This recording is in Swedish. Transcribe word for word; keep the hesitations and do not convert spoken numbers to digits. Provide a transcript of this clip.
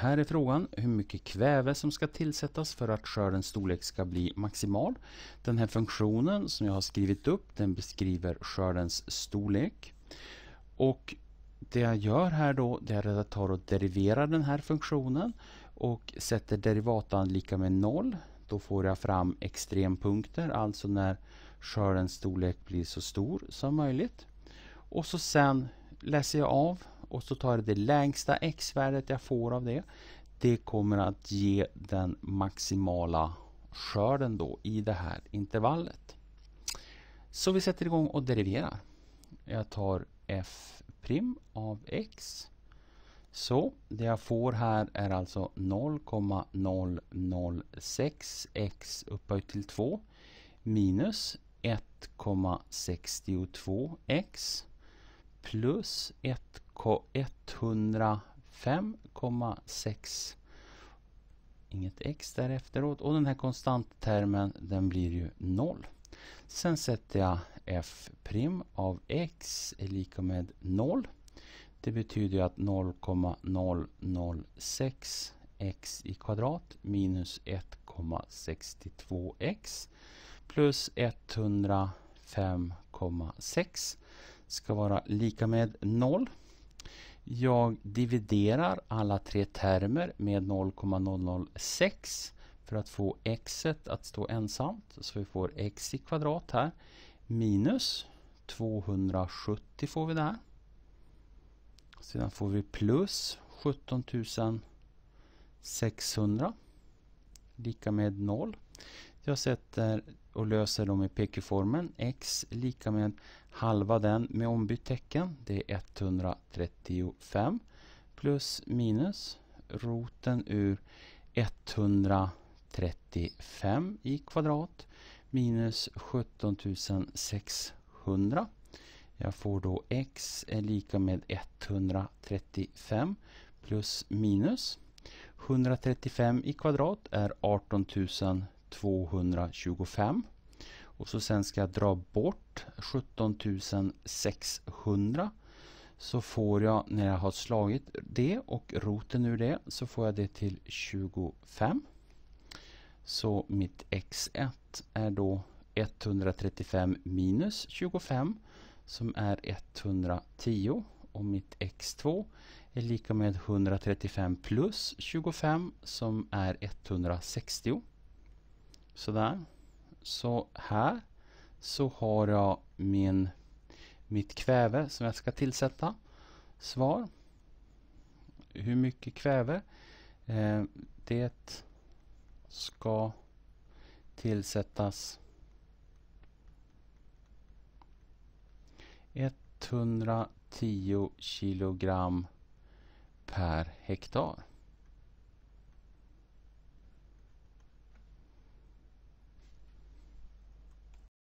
Här är frågan hur mycket kväve som ska tillsättas för att skördens storlek ska bli maximal. Den här funktionen som jag har skrivit upp, den beskriver skördens storlek. Och det jag gör här då, det är att jag tar och deriverar den här funktionen och sätter derivatan lika med noll. Då får jag fram extrempunkter, alltså när skördens storlek blir så stor som möjligt. Och så sen läser jag av och så tar jag det lägsta x-värdet jag får av det. Det kommer att ge den maximala skörden då i det här intervallet. Så vi sätter igång och deriverar. Jag tar f' av x. Så det jag får här är alltså noll komma noll noll sex x upphöjt till två minus ett komma sex två x plus ett hundra fem komma sex, inget x där efteråt, och den här konstanttermen, den blir ju noll. Sen sätter jag f' av x är lika med noll. Det betyder ju att noll komma noll noll sex x i kvadrat minus ett komma sex två x plus ett hundra fem komma sex ska vara lika med noll. Jag dividerar alla tre termer med noll komma noll noll sex för att få x att stå ensamt. Så vi får x i kvadrat här minus tvåhundrasjuttio får vi där. Sedan får vi plus sjutton tusen sexhundra lika med noll. Jag sätter och löser dem i pq-formen. X lika med halva den med ombytt tecken. Det är etthundratrettiofem plus minus roten ur etthundratrettiofem i kvadrat minus sjutton tusen sexhundra. Jag får då x är lika med etthundratrettiofem plus minus. etthundratrettiofem i kvadrat är arton tusen tvåhundratjugofem. Och så sen ska jag dra bort sjutton tusen sexhundra. Så får jag, när jag har slagit det och roten ur det, så får jag det till tjugofem. Så mitt x ett är då etthundratrettiofem minus tjugofem. Som är etthundratio och mitt x två är lika med etthundratrettiofem plus tjugofem som är etthundrasextio. Sådär. Så här så har jag min, mitt kväve som jag ska tillsätta. Svar. Hur mycket kväve? Eh, det ska tillsättas etthundratio kilogram per hektar.